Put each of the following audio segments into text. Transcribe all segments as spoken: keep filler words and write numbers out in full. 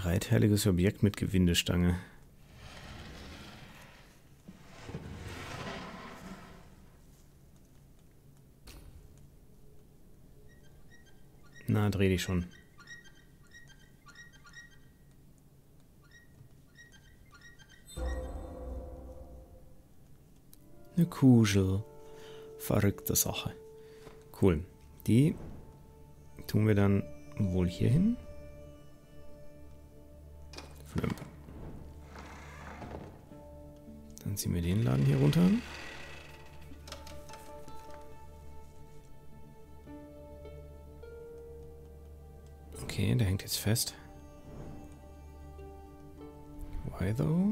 Dreiteiliges Objekt mit Gewindestange. Na, dreh dich schon. Eine Kugel. Verrückte Sache. Cool. Die tun wir dann wohl hier hin. Flimp. Dann ziehen wir den Laden hier runter. Okay, der hängt jetzt fest. Why though?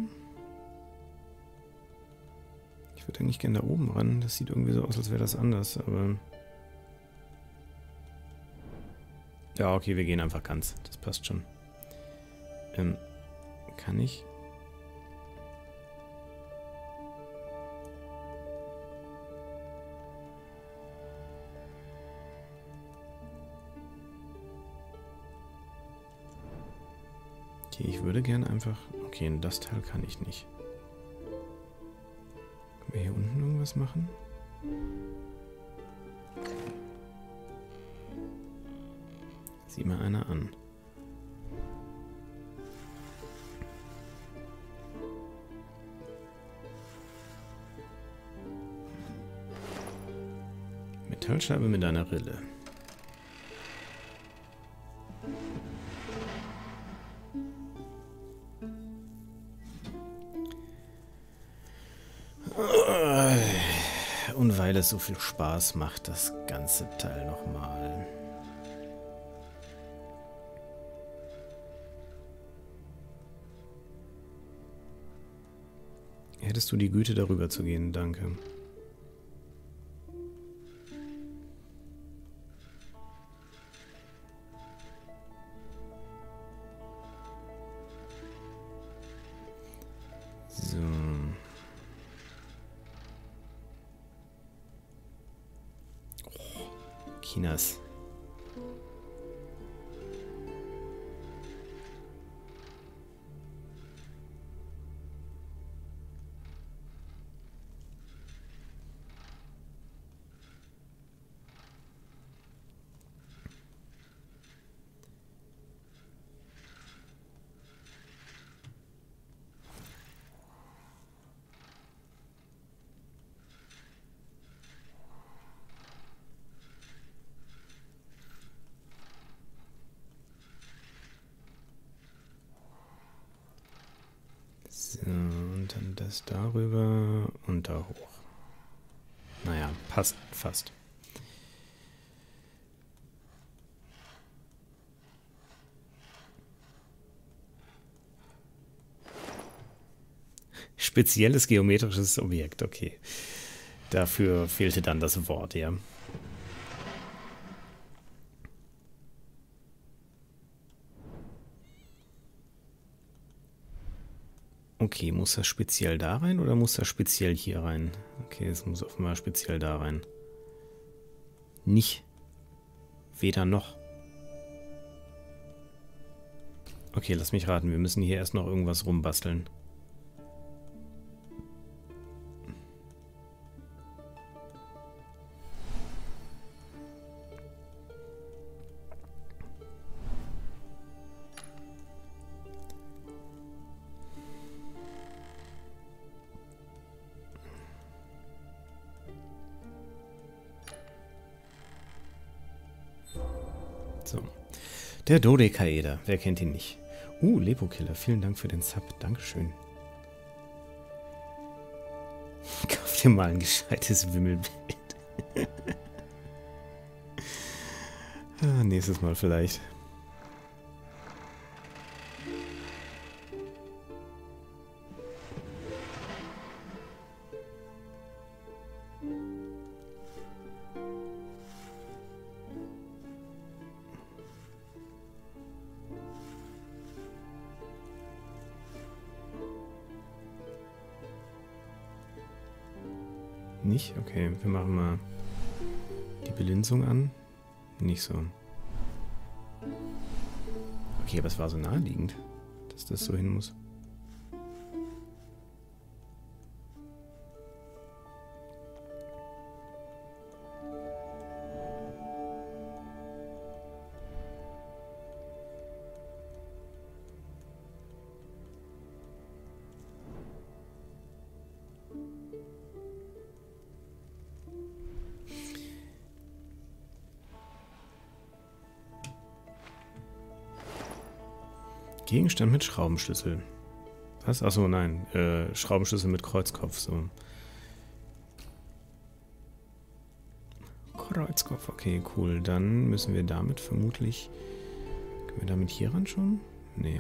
Ich würde eigentlich gerne da oben ran. Das sieht irgendwie so aus, als wäre das anders, aber... Ja, okay, wir gehen einfach ganz. Das passt schon. Ähm, kann ich? Okay, ich würde gerne einfach... Okay, das Teil kann ich nicht. Können wir hier unten irgendwas machen? Sieh mal einer an. Metallscheibe mit einer Rille. Und weil es so viel Spaß macht, das ganze Teil nochmal. Hättest du die Güte, darüber zu gehen? Danke. So. Oh, Chinas. Darüber und da hoch. Naja, passt fast. Spezielles geometrisches Objekt, okay. Dafür fehlte dann das Wort, ja. Okay, muss das speziell da rein oder muss das speziell hier rein? Okay, es muss offenbar speziell da rein. Nicht. Weder noch. Okay, lass mich raten. Wir müssen hier erst noch irgendwas rumbasteln. So. Der Dodekaeder, wer kennt ihn nicht? Uh, Lepokiller, vielen Dank für den Sub, Dankeschön. Kauf dir mal ein gescheites Wimmelbild. Ah, nächstes Mal vielleicht. Nicht? Okay, wir machen mal die Belinzung an. Nicht so. Okay, aber es war so naheliegend. dass das so hin muss. Gegenstand mit Schraubenschlüssel. Was? Achso, nein. Äh, Schraubenschlüssel mit Kreuzkopf. So. Kreuzkopf, okay, cool. Dann müssen wir damit vermutlich... Können wir damit hier ran schon? Nee.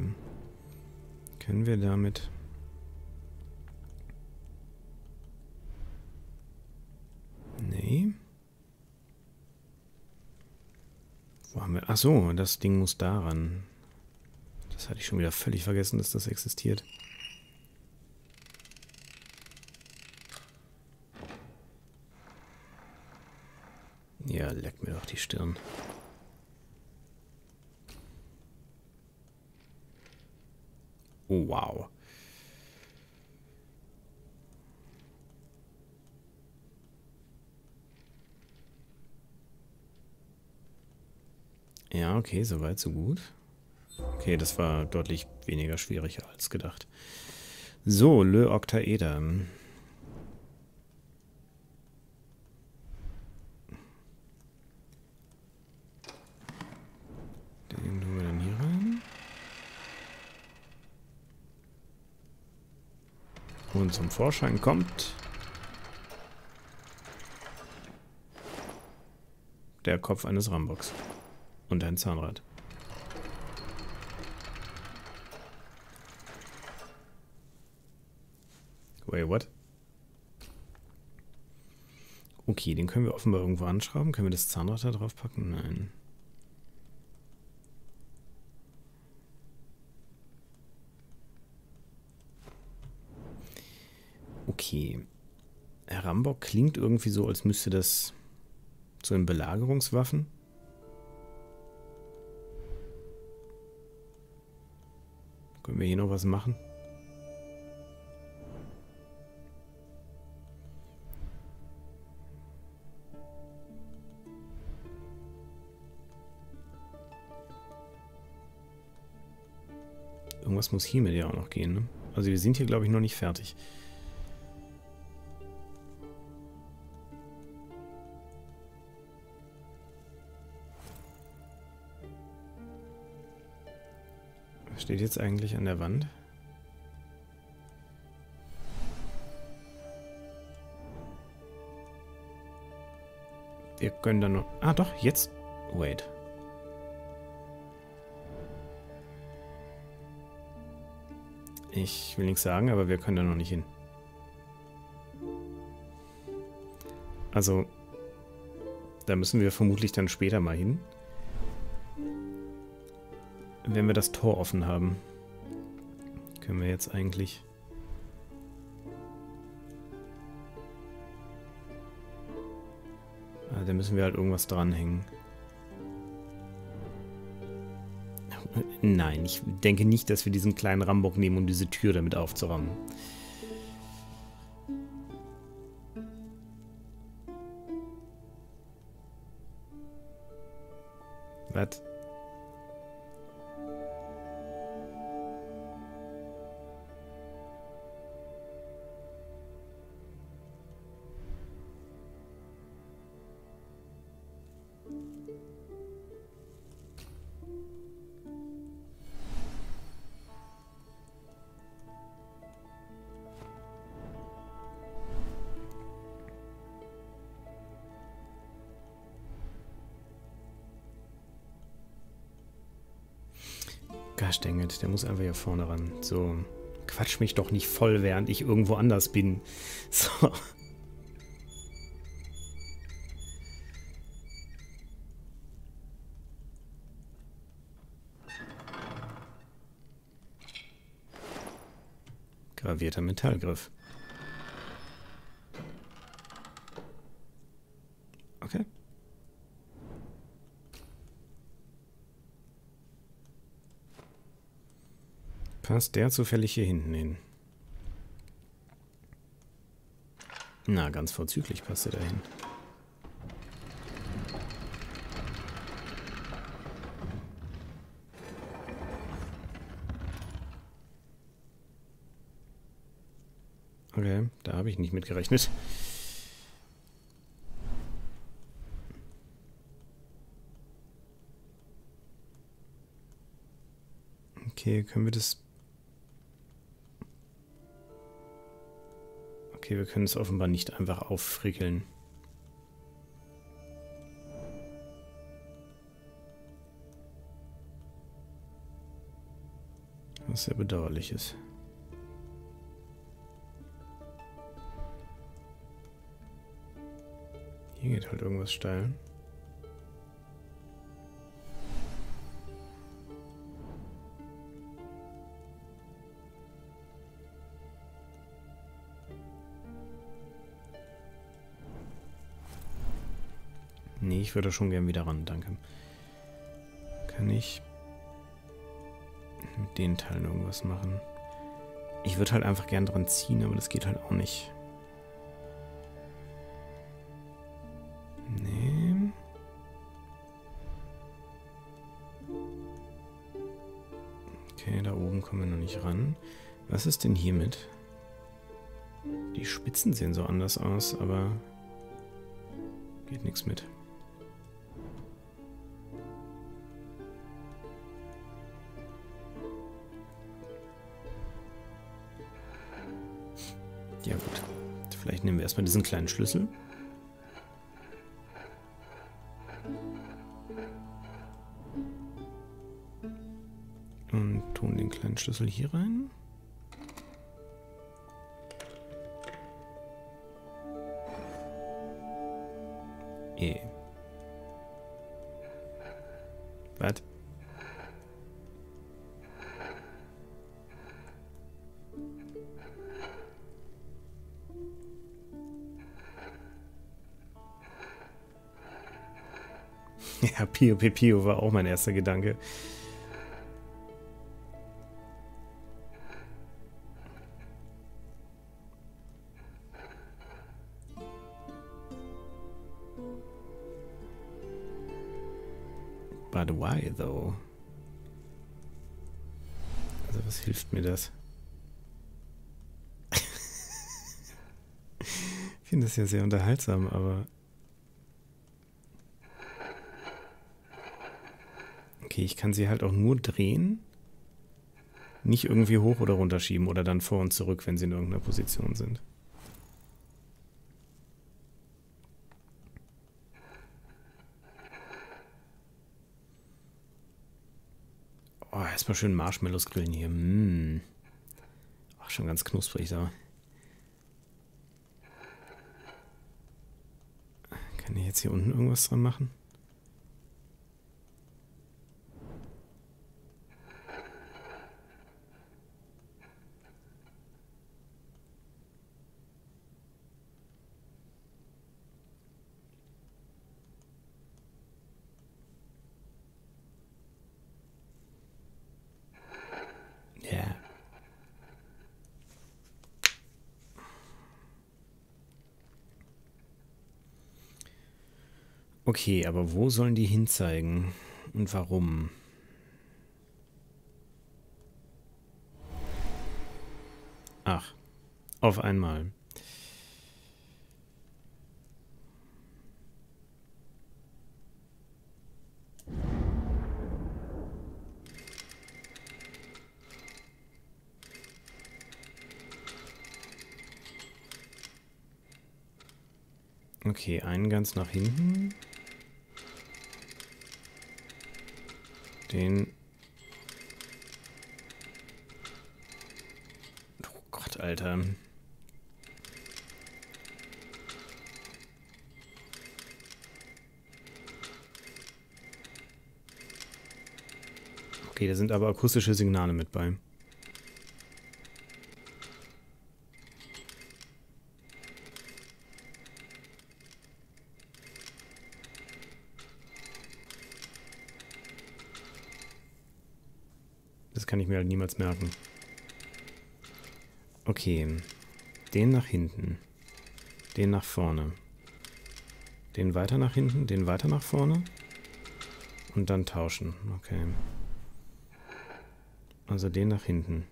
Können wir damit... Nee. Wo haben wir... Achso, das Ding muss da ran. Das hatte ich schon wieder völlig vergessen, dass das existiert. Ja, leck mir doch die Stirn. Oh, wow. Ja, okay, soweit, so gut. Okay, das war deutlich weniger schwierig als gedacht. So, Lepokiller. Den tun wir dann hier rein. Und zum Vorschein kommt der Kopf eines Rammbocks und ein Zahnrad. Wait, what? Okay, den können wir offenbar irgendwo anschrauben. Können wir das Zahnrad da drauf packen? Nein. Okay. Herr Rammbock klingt irgendwie so, als müsste das zu den Belagerungswaffen. Können wir hier noch was machen? Irgendwas muss hier mit ja auch noch gehen, ne? Also wir sind hier, glaube ich, noch nicht fertig. Was steht jetzt eigentlich an der Wand? Wir können dann noch... Ah doch, jetzt... Wait... Ich will nichts sagen, aber wir können da noch nicht hin. Also, da müssen wir vermutlich dann später mal hin. Wenn wir das Tor offen haben, können wir jetzt eigentlich... Ah, da müssen wir halt irgendwas dranhängen. Nein, ich denke nicht, dass wir diesen kleinen Rammbock nehmen, um diese Tür damit aufzurammen. Was? Gastengelt, der muss einfach hier vorne ran. So, quatsch mich doch nicht voll, während ich irgendwo anders bin. So. Gravierter Metallgriff. Okay. Passt der zufällig hier hinten hin? Na, ganz vorzüglich passt er dahin. Okay, da habe ich nicht mit gerechnet. Okay, können wir das... Okay, wir können es offenbar nicht einfach auffrickeln. Was sehr bedauerlich ist. Hier geht halt irgendwas steil. Nee, ich würde schon gern wieder ran, danke. Kann ich mit den Teilen irgendwas machen? Ich würde halt einfach gern dran ziehen, aber das geht halt auch nicht. Nee. Okay, da oben kommen wir noch nicht ran. Was ist denn hiermit? Die Spitzen sehen so anders aus, aber geht nichts mit. Ja gut, vielleicht nehmen wir erstmal diesen kleinen Schlüssel. Und tun den kleinen Schlüssel hier rein. Eh. Was? Ja, Pio Pio war auch mein erster Gedanke. But why though? Also was hilft mir das? Ich finde das ja sehr unterhaltsam, aber... Ich kann sie halt auch nur drehen, nicht irgendwie hoch oder runter schieben oder dann vor und zurück, wenn sie in irgendeiner Position sind. Oh, erstmal schön Marshmallows grillen hier. Mm. Ach, schon ganz knusprig da. Kann ich jetzt hier unten irgendwas dran machen? Okay, aber wo sollen die hinzeigen und warum? Ach, auf einmal. Okay, einen ganz nach hinten. Den... Oh Gott, Alter. Okay, da sind aber akustische Signale mit bei. Kann ich mir halt niemals merken. Okay. Den nach hinten. Den nach vorne. Den weiter nach hinten, den weiter nach vorne. Und dann tauschen. Okay. Also den nach hinten.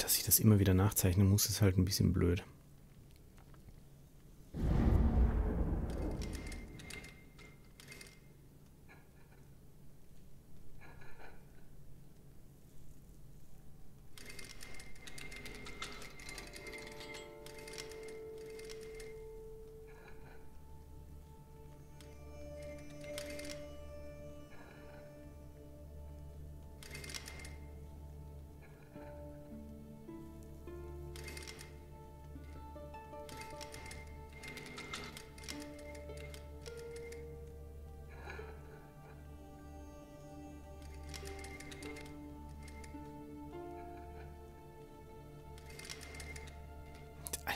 Dass ich das immer wieder nachzeichnen muss, ist halt ein bisschen blöd.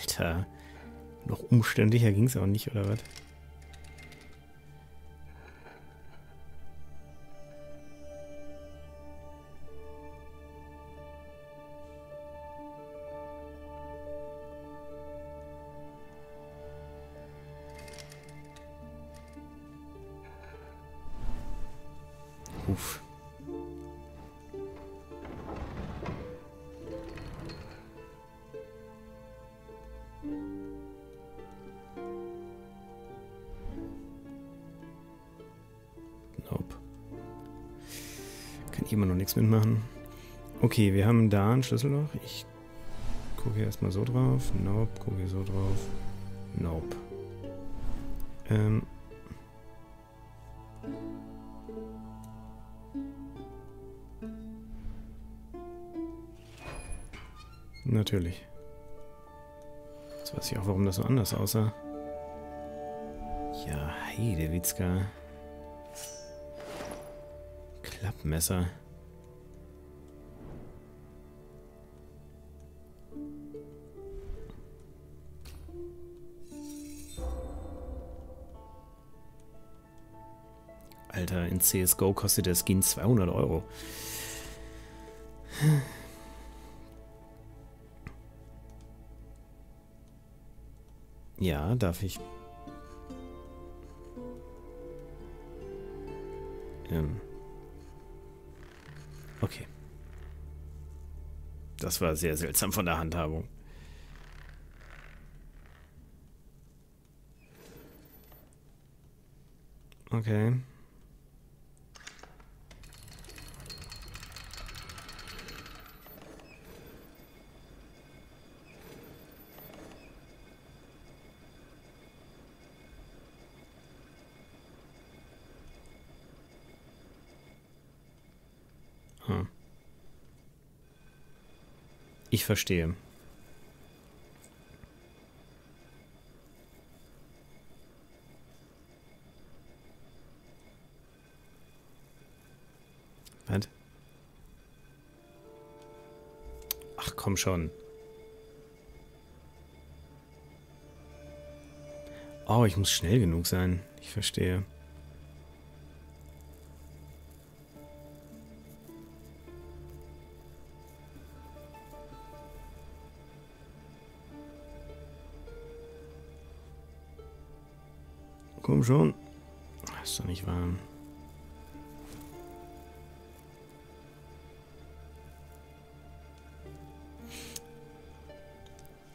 Alter, noch umständlicher ging es auch nicht, oder was? Uff. Immer noch nichts mitmachen. Okay, wir haben da ein Schlüsselloch. Ich gucke hier erstmal so drauf. Nope, gucke hier so drauf. Nope. Ähm. Natürlich. Jetzt weiß ich auch, warum das so anders aussah. Ja, Heidewitzka. Klappmesser. Alter, in C S G O kostet der Skin zweihundert Euro. Ja, darf ich... Ähm... Okay. Das war sehr seltsam von der Handhabung. Okay. Ich verstehe. Was? Ach komm schon. Oh, ich muss schnell genug sein. Ich verstehe. Komm schon. Ist doch nicht wahr.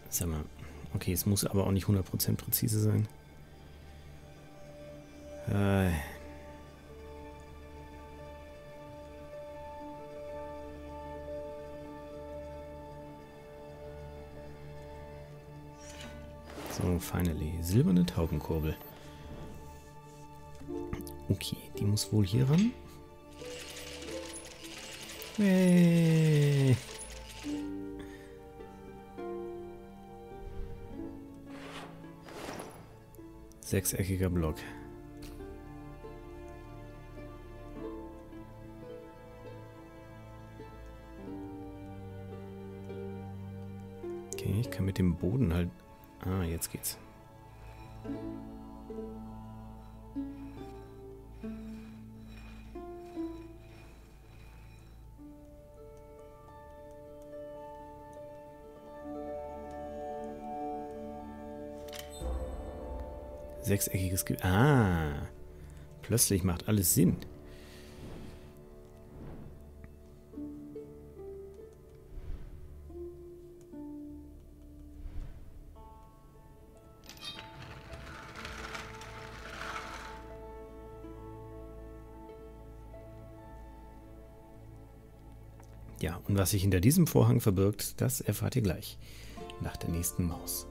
Sag mal. Okay, es muss aber auch nicht hundert Prozent präzise sein. Äh. So, finally. Silberne Taubenkurbel. Okay, die muss wohl hier ran. Hey. Sechseckiger Block. Okay, ich kann mit dem Boden halt... Ah, jetzt geht's. Sechseckiges Gebiet. Ah! Plötzlich macht alles Sinn. Ja, und was sich hinter diesem Vorhang verbirgt, das erfahrt ihr gleich nach der nächsten Maus.